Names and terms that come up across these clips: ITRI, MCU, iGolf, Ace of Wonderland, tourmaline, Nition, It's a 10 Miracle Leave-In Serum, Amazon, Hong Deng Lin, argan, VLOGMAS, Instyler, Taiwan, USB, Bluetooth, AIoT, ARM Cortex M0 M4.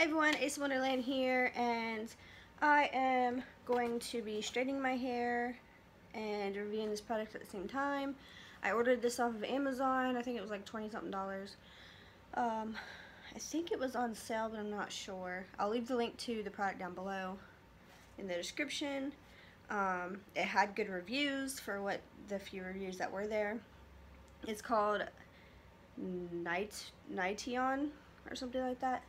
Hey everyone, Ace of Wonderland here, and I am going to be straightening my hair and reviewing this product at the same time. I ordered this off of Amazon. I think it was like $20 something. I think it was on sale, but I'm not sure. I'll leave the link to the product down below in the description. It had good reviews for what the few reviews that were there. It's called Nition or something like that.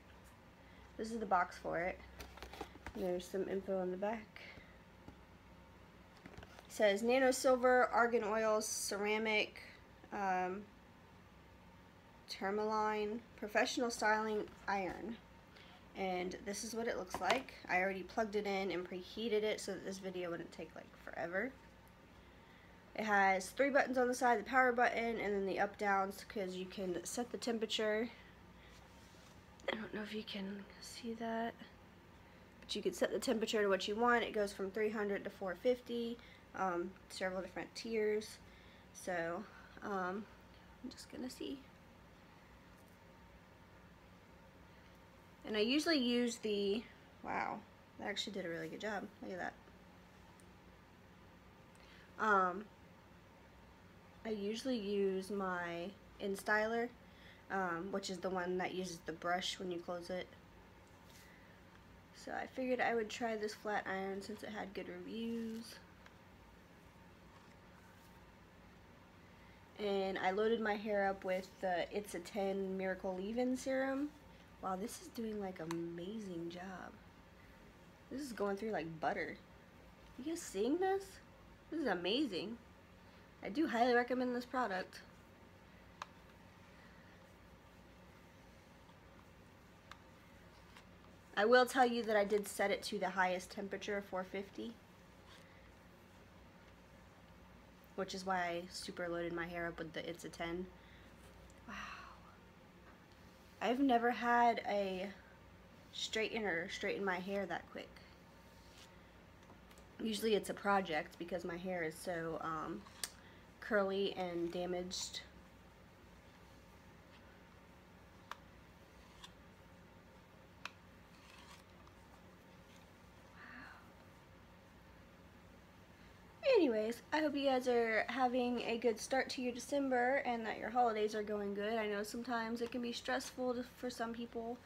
This is the box for it. There's some info on the back. It says nano silver, argan oil, ceramic, tourmaline, professional styling iron. And this is what it looks like. I already plugged it in and preheated it so that this video wouldn't take like forever. It has three buttons on the side, the power button and then the up downs because you can set the temperature. I don't know if you can see that, but you can set the temperature to what you want. It goes from 300 to 450, several different tiers. So I'm just gonna see. And I usually use the, wow, that actually did a really good job. Look at that. I usually use my Instyler, which is the one that uses the brush when you close it. So I figured I would try this flat iron since it had good reviews. And I loaded my hair up with the It's a 10 Miracle Leave-In Serum. Wow, this is doing like an amazing job. This is going through like butter. You guys seeing this? This is amazing. I do highly recommend this product. I will tell you that I did set it to the highest temperature, 450, which is why I super loaded my hair up with the It's a 10. Wow. I've never had a straightener straighten my hair that quick. Usually it's a project because my hair is so curly and damaged. Anyways, I hope you guys are having a good start to your December and that your holidays are going good. I know sometimes it can be stressful for some people.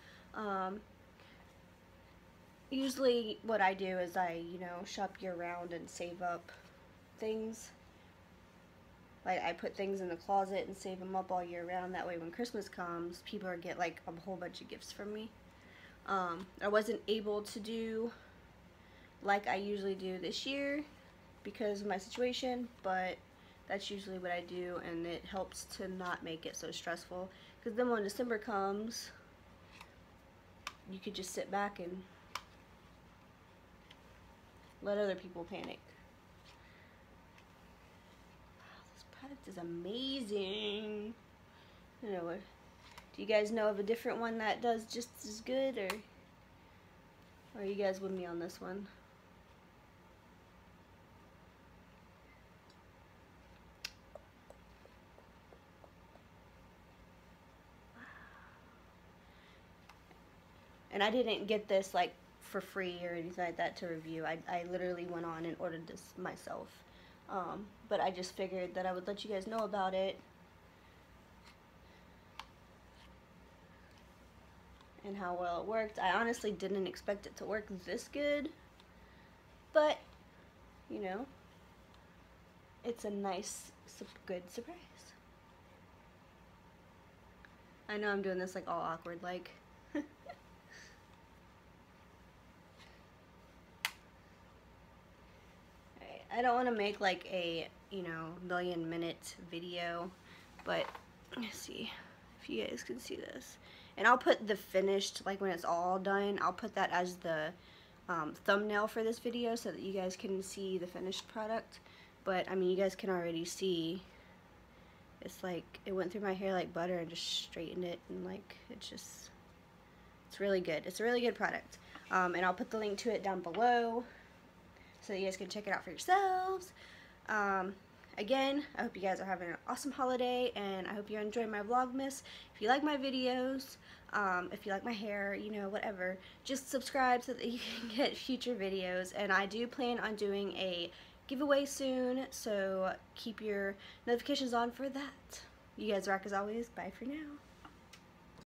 Usually what I do is I, shop year round and save up things. Like I put things in the closet and save them up all year round. That way when Christmas comes, people get like a whole bunch of gifts from me. I wasn't able to do like I usually do this year because of my situation, but that's usually what I do, and it helps to not make it so stressful, because then when December comes you could just sit back and let other people panic. Wow, this product is amazing. I don't know, do you guys know of a different one that does just as good, or are you guys with me on this one? And I didn't get this like for free or anything like that to review. I literally went on and ordered this myself. But I just figured that I would let you guys know about it. And how well it worked. I honestly didn't expect it to work this good. But, you know, it's a nice, good surprise. I know I'm doing this like all awkward like. I don't want to make like a, million-minute video, but let's see if you guys can see this. And I'll put the finished, like when it's all done, I'll put that as the thumbnail for this video so that you guys can see the finished product. But, I mean, you guys can already see it's like, it went through my hair like butter and just straightened it, and like, it's just, it's really good. It's a really good product. And I'll put the link to it down below, so you guys can check it out for yourselves. Again, I hope you guys are having an awesome holiday, and I hope you enjoy my Vlogmas. If you like my videos, if you like my hair, you know, whatever, just subscribe so that you can get future videos. And I do plan on doing a giveaway soon, so keep your notifications on for that. You guys rock as always. Bye for now.